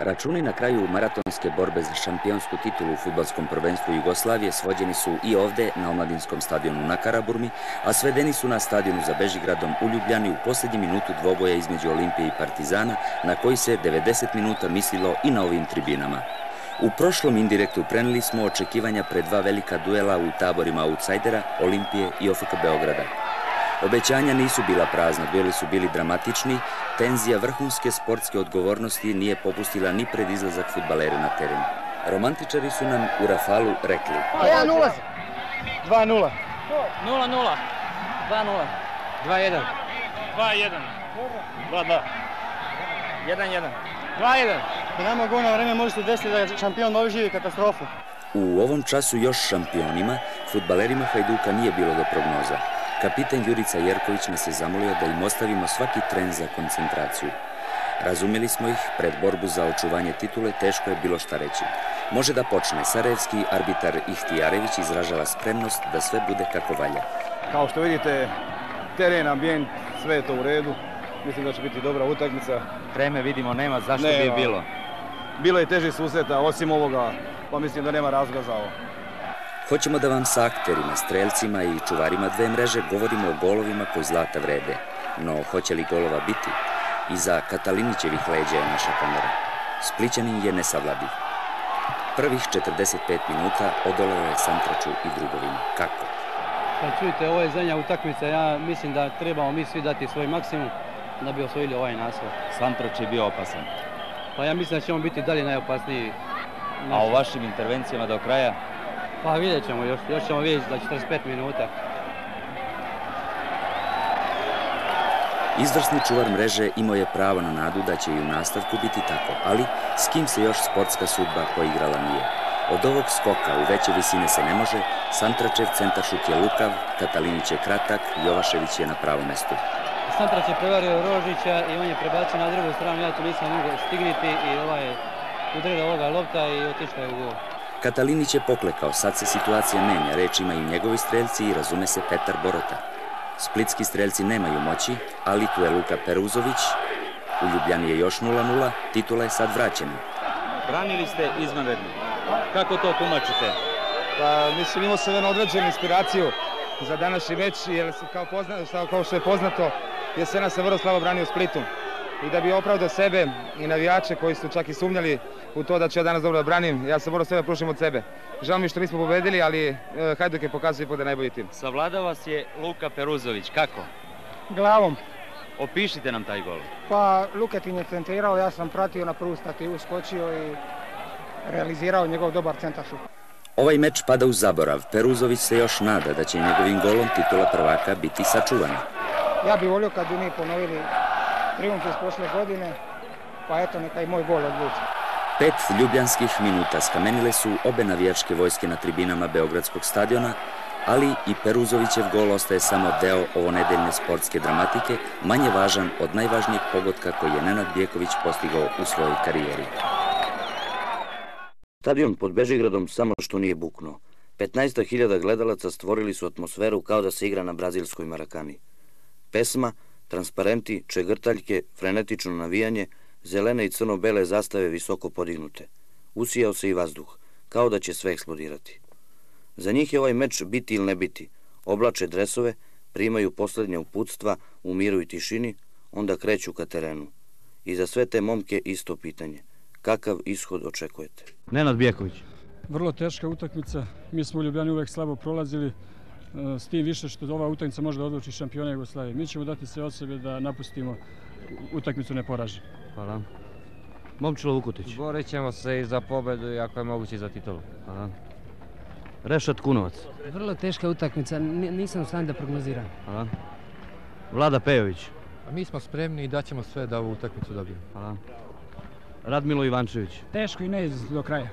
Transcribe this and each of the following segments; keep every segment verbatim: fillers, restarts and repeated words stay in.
Računi na kraju maratonske borbe za šampionsku titulu u fudbalskom prvenstvu Jugoslavije svođeni su i ovde na omladinskom stadionu na Karaburmi, a svedeni su na stadionu za Bežigradom u Ljubljani u posljednji minutu dvoboja između Olimpije i Partizana, na koji se devedeset minuta mislilo i na ovim tribinama. U prošlom indirektu preneli smo očekivanja pred dva velika duela u taborima outsajdera Olimpije i O F K Beograda. Obećanja nisu bila prazna, dueli su bili dramatični, tenzija vrhunske sportske odgovornosti nije popustila ni pred izlazak fudbalera na teren. Romantičari su nam u rafalu rekli: jedan nula, dva nula, nula nula, dva nula, dva jedan, dva jedan, dva dva, jedan jedan, dva jedan. Nama govno vreme može se desiti da je šampion doživi katastrofu. U ovom času još šampionima, fudbalerima Hajduka nije bilo do prognoza. Kapitan Jurica Jerković nas je zamolio da im ostavimo svaki tren za koncentraciju. Razumjeli smo ih, pred borbu za očuvanje titule teško je bilo šta reći. Može da počne, sarajevski arbitar Ihtijarević izražava spremnost da sve bude kako valja. Kao što vidite, teren, ambijent, sve je to u redu. Mislim da će biti dobra utakmica. Treme vidimo nema, zašto bi bilo? Bilo je težih susreta, osim ovoga, pa mislim da nema razloga za ovo. Hoćemo da vam sa akterima, strelcima i čuvarima dve mreže govorimo o golovima koji zlata vrede. No, hoće li golova biti? Iza Katalinićevih leđa je naša kamera. Splićanin je nesavladiv. Prvih četrdeset pet minuta odoleo je Santraču i drugovima. Kako? Pa čujte, ovo je zadnja utakmica. Ja mislim da trebamo mi svi dati svoj maksimum da bi osvojili ovaj naslov. Santrač je bio opasan. Pa ja mislim da ćemo biti dalje najopasniji. A o vašim intervencijama do kraja? Pa vidjet ćemo, još, još ćemo vidjeti za četrdeset pet minuta. Izvrsni čuvar mreže imao je pravo na nadu da će i u nastavku biti tako, ali s kim se još sportska sudba poigrala nije. Od ovog skoka u veće visine se ne može, Santračev, Centašuk je Lukav, Katalinić je Kratak, Jovašević je na pravom mjestu. Santrač je prevario Rožića i on je prebacio na drugu stranu, ja tu nisam mogao stigniti i ovaj udreda ovoga lopta i otišla je u gol. Katalinić je poklekao, sad se situacija menja, reč imaju njegovi strelci i razume se Petar Borota. Splitski strelci nemaju moći, ali tu je Luka Peruzović, u Ljubljani je još nula nula, titula je sad vraćena. Branili ste izvanredno, kako to tumačite? Pa mislim, imao sam jednu određenu inspiraciju za današnji meč, jer kao što je poznato, jesena se vrlo slabo branio Splitu. I da bi opravdao sebe i navijače koji su čak i sumnjali u to da ću ja danas dobro da branim, ja sam morao sve da pružim od sebe. Žao mi što nismo pobedili, ali Hajduk je pokazao ipak da je najbolji tim. Savladao vas je Luka Peruzović, kako? Glavom. Opišite nam taj gol. Pa Luketin je centrirao, ja sam pratio na prvu stativu, skočio i realizirao njegov dobar centaršut. Ovaj meč pada u zaborav, Peruzović se još nada da će njegovim golom titula prvaka biti sačuvana. Ja bih volio kad bi mi ponovili triumf iz prošle godine, pa eto neka i moj gol odluči. Pet ljubljanskih minuta skamenile su obe navijačke vojske na tribinama Beogradskog stadiona, ali i Peruzovićev gol ostaje samo deo ovonedeljne sportske dramatike, manje važan od najvažnijeg pogotka koji je Nenad Bjeković postigao u svojoj karijeri. Stadion pod Bežigradom samo što nije buknuo. petnaest hiljada gledalaca stvorili su atmosferu kao da se igra na brazilskoj Maracani. Pesma, transparenti, čegrtaljke, frenetično navijanje, zelene i crno-bele zastave visoko podignute. Usijao se i vazduh, kao da će sve eksplodirati. Za njih je ovaj meč biti ili ne biti. Oblače dresove, primaju posljednje uputstva u miru i tišini, onda kreću ka terenu. I za sve te momke isto pitanje. Kakav ishod očekujete? Nenad Bjeković. Vrlo teška utakmica. Mi smo u Ljubljani uvek slabo prolazili, s tim više što ova utakmica može da odluči šampiona Jugoslavije. Mi ćemo dati sve od sebe da napustimo utakmicu neporaženu. Hvala. Momčilo Vukotić. Borit ćemo se i za pobedu i ako je moguće i za titulu. Hvala. Rešat Kunovac. Vrlo teška utakmica, nisam u stanju da prognoziram. Hvala. Vlada Pejović. Mi smo spremni i daćemo sve da ovu utakmicu dobijemo. Hvala. Radmilo Ivančević. Teško i neizvjesno do kraja.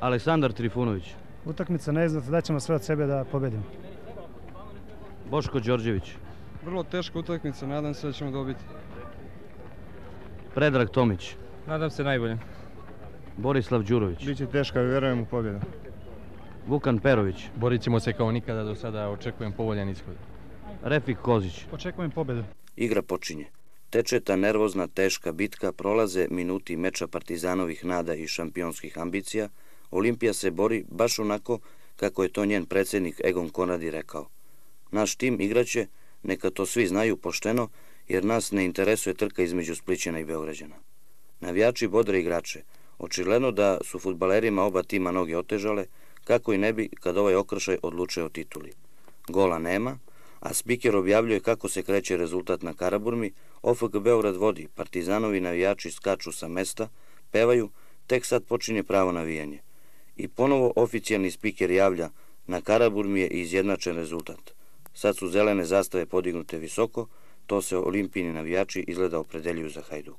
Aleksandar Trifunović. Utakmica neizvjesna, daćemo sve od sebe da pobedimo. Boško Đorđević. Vrlo teška utakmica, nadam se da ćemo dobiti. Predrag Tomić. Nadam se najbolje. Borislav Đurović. Biće teška, vjerujem u pobjedu. Vukan Perović. Borit ćemo se kao nikada do sada, očekujem povoljan ishod. Refik Kozić. Očekujem pobjedu. Igra počinje. teče ta nervozna, teška bitka, prolaze minuti meča Partizanovih nada i šampionskih ambicija, Olimpija se bori baš onako kako je to njen predsjednik Egon Konradi rekao. Naš tim igraće, neka to svi znaju, pošteno, jer nas ne interesuje trka između Splićana i Beograđana. Navijači bodre igrače. Očigledno da su fudbalerima oba tima noge otežale, kako i ne bi kad ovaj okršaj odlučuje o tituli. Gola nema, a spiker objavljuje kako se kreće rezultat na Karaburmi, O F K Beograd vodi, Partizanovi navijači skaču sa mesta, pevaju, tek sad počinje pravo navijanje. I ponovo oficijalni spiker javlja, na Karaburmi je izjednačen rezultat. Sad su zelene zastave podignute visoko, to se Olimpijini navijači izgleda opredeljuju za Hajduk.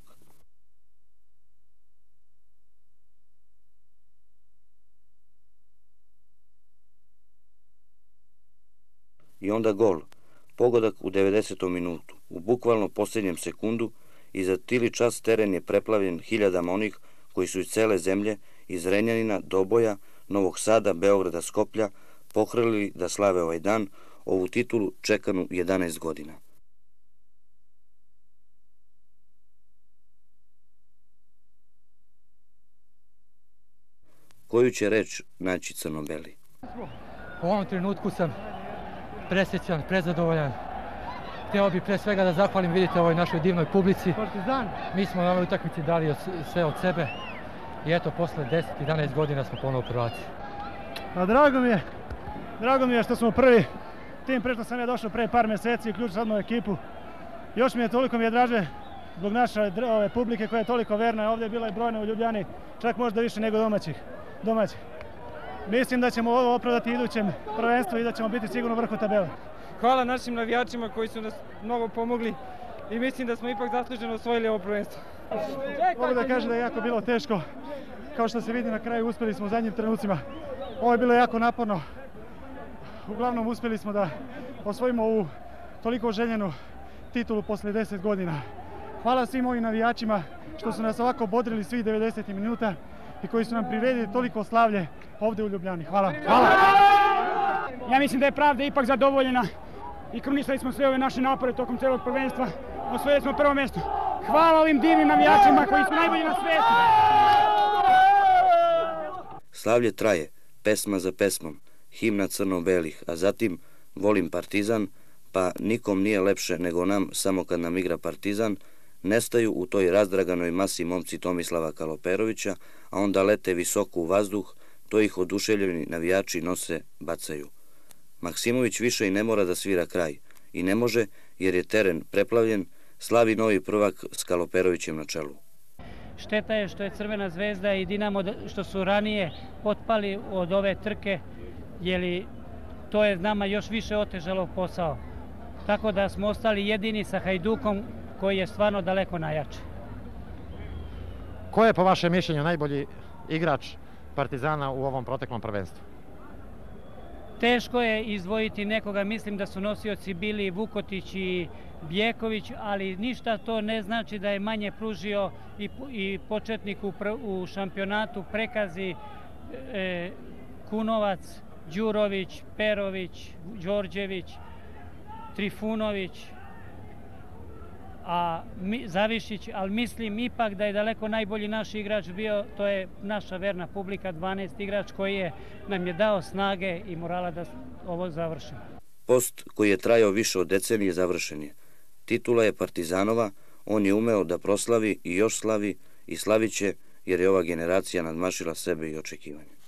I onda gol, pogodak u devedesetom minutu, u bukvalno posljednjem sekundu, i za tili čas teren je preplavljen hiljadama onih koji su iz cele zemlje, iz Renjanina, Doboja, Novog Sada, Beograda, Skoplja, pohrlili da slave ovaj dan, ovu titulu čekanu jedanaest godina. Koju će reč naći crno-beli? U ovom trenutku sam presrećan, prezadovoljan. Hteo bih pre svega da zahvalim, vidite, ovoj našoj divnoj publici. Mi smo na ovoj utakmici dali sve od sebe i eto, posle deset do jedanaest godina smo ponovo prvaci. Pa drago mi je, drago mi je što smo prvi. Tim pre što sam ja došao pre par meseci i ključ sad moju ekipu. Još mi je toliko mi je draže zbog naše publike koja je toliko verna. Ovdje je bila i brojna u Ljubljani, čak možda više nego domaćih. Mislim da ćemo ovo opravdati idućem prvenstvu i da ćemo biti sigurno vrhu tabela. Hvala našim navijačima koji su nas mnogo pomogli i mislim da smo ipak zasluženo osvojili ovo prvenstvo. Mogu da kažem da je jako bilo teško. Kao što se vidi na kraju, uspeli smo u zadnjim trenucima. Ovo je bilo jako naporno. Uglavnom, uspeli smo da osvojimo ovu toliko željenu titulu posle deset godina. Hvala svim mojim navijačima što su nas ovako bodrili svih devedeset minuta i koji su nam priredili toliko slavlje ovdje u Ljubljani. Hvala. Hvala. Ja mislim da je pravda ipak zadovoljena i krunisali smo sve ove naše napore tokom celog prvenstva. Osvojili smo prvo mjesto. Hvala ovim divnim navijačima koji su najbolji na svijetu. Slavlje traje, pesma za pesmom, himna crno-belih, a zatim Volim Partizan, pa Nikom nije lepše nego nam samo kad nam igra Partizan, nestaju u toj razdraganoj masi momci Tomislava Kaloperovića, a onda lete visoko u vazduh, to ih oduševljeni navijači nose, bacaju. Maksimović više i ne mora da svira kraj, i ne može jer je teren preplavljen, slavi novi prvak s Kaloperovićem na čelu. Šteta je što je Crvena zvezda i Dinamo što su ranije potpali od ove trke, jer to je nama još više otežalo posao. Tako da smo ostali jedini sa Hajdukom koji je stvarno daleko najjači. Ko je po vašem mišljenju najbolji igrač Partizana u ovom proteklom prvenstvu? Teško je izdvojiti nekoga, mislim da su nosioci bili Vukotić i Bjeković, ali ništa to ne znači da je manje pružio i početnik u šampionatu prekazi Kunovac, Đurović, Perović, Đorđević, Trifunović, a Zavišić, ali mislim ipak da je daleko najbolji naš igrač bio, to je naša verna publika, dvanaesti igrač koji nam je dao snage i morala da ovo završimo. Post koji je trajao više od decenije završen je. Titula je Partizanova, on je umeo da proslavi i još slavi i slaviće jer je ova generacija nadmašila sebe i očekivanje.